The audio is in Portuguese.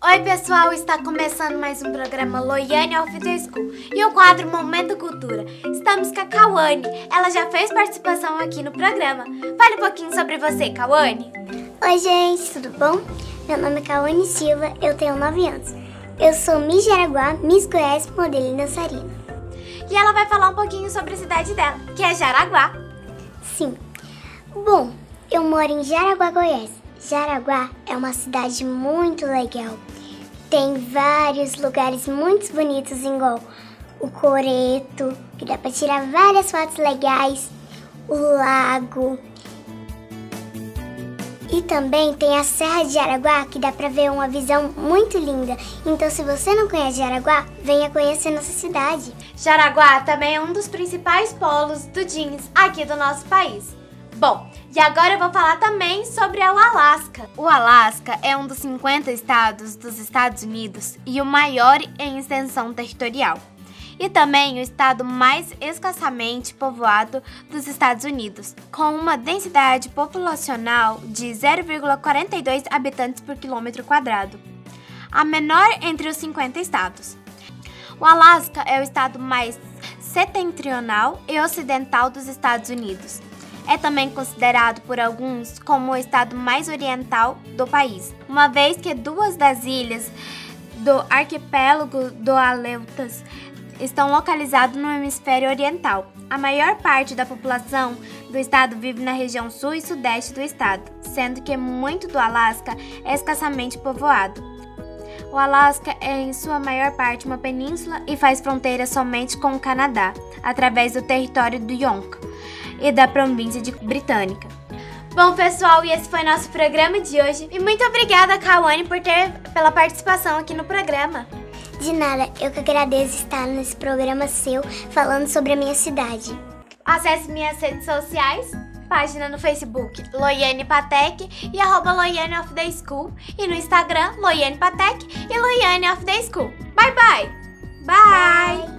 Oi pessoal, está começando mais um programa Loiane of the School e o quadro Momento Cultura. Estamos com a Kauane, ela já fez participação aqui no programa. Fale um pouquinho sobre você, Kauane. Oi gente, tudo bom? Meu nome é Kauane Silva, eu tenho 9 anos. Eu sou Miss Jaraguá, Miss Goiás, modelo e dançarina. E ela vai falar um pouquinho sobre a cidade dela, que é Jaraguá. Sim. Bom, eu moro em Jaraguá, Goiás. Jaraguá é uma cidade muito legal. Tem vários lugares muito bonitos, igual o Coreto, que dá para tirar várias fotos legais, o lago. E também tem a Serra de Jaraguá, que dá para ver uma visão muito linda. Então, se você não conhece Jaraguá, venha conhecer nossa cidade. Jaraguá também é um dos principais polos do jeans aqui do nosso país. Bom, e agora eu vou falar também sobre o Alasca. O Alasca é um dos 50 estados dos Estados Unidos e o maior em extensão territorial. E também o estado mais escassamente povoado dos Estados Unidos, com uma densidade populacional de 0,42 habitantes por quilômetro quadrado, a menor entre os 50 estados. O Alasca é o estado mais setentrional e ocidental dos Estados Unidos. É também considerado por alguns como o estado mais oriental do país, uma vez que duas das ilhas do arquipélago do Aluetas estão localizadas no hemisfério oriental. A maior parte da população do estado vive na região sul e sudeste do estado, sendo que muito do Alasca é escassamente povoado. O Alasca é, em sua maior parte, uma península e faz fronteira somente com o Canadá, através do território do Yukon e da província de Britânica. Bom pessoal, e esse foi nosso programa de hoje. E muito obrigada, Kauane, pela participação aqui no programa. De nada, eu que agradeço estar nesse programa seu, falando sobre a minha cidade. Acesse minhas redes sociais, página no Facebook Loyane Patek e @ Loyane of the School, e no Instagram Loyane Patek e Loyane of the School. Bye bye! Bye! Bye.